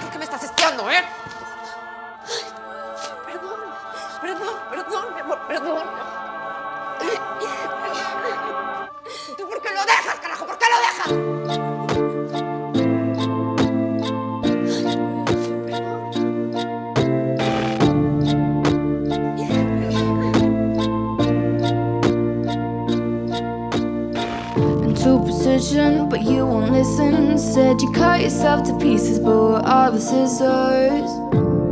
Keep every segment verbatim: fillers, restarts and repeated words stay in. ¿Por qué me estás espiando, eh? Ay, perdón, perdón, perdón, mi amor, perdón. ¿Tú por qué lo dejas, carajo? ¿Por qué lo dejas? But you won't listen. Said you cut yourself to pieces, but we're all the scissors.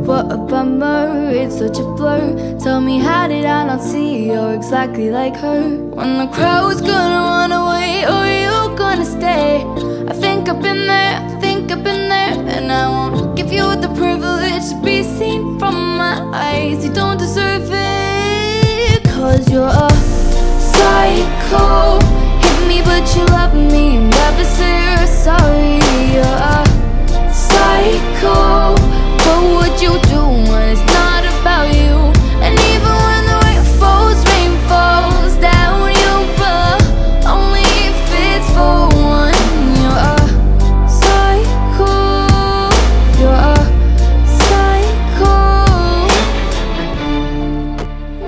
What a bummer, it's such a blur. Tell me how did I not see you're exactly like her? When the crowd's gonna run away, or you gonna stay? I think I've been there, I think I've been there, and I won't give you the privilege to be seen from my eyes. You don't deserve it, cause you're a psycho. But you love me, never say you're sorry. You're a psycho. What would you do when it's not about you? And even when the rain falls, rain falls down you, but only if it's for one. You're a psycho. You're a psycho. Mm-hmm.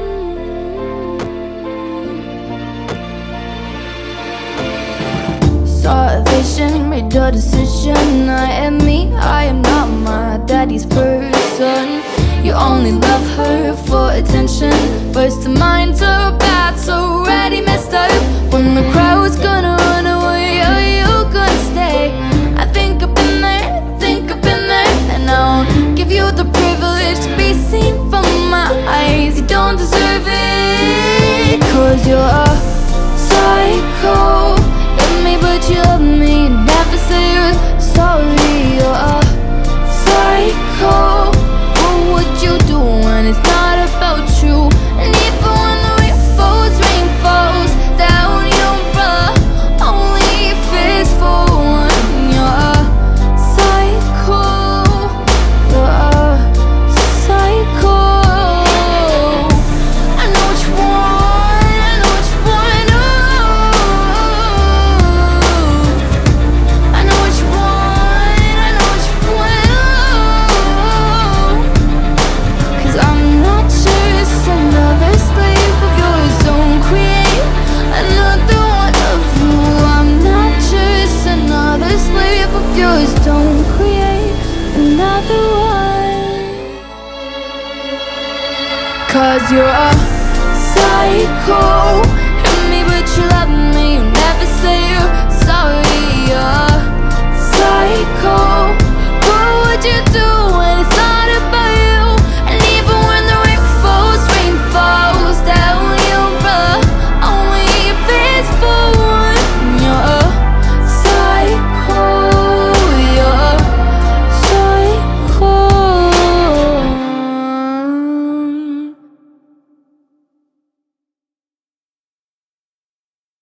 Made your decision. I am me, I am not my daddy's person. You only love her for attention. First the minds are bad, so already messed up. When the crowd's gonna run away, are you gonna stay? I think I've been there, I think I've been there, and I won't give you the privilege to be seen from my eyes. You don't deserve it, cause you're a psycho. But you love me, never say you're sorry. You're a psycho. What would you do when it's not about you? And even when the rain falls, rain falls down your umbrella, only if it's for one. You're a psycho. You're a psycho. I know what you want, I know what you want. Yours, don't create another one. Cause you're a psycho.